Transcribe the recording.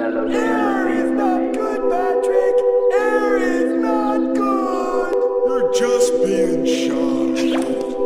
Air is not good, Patrick. Air is not good. We're just being shot.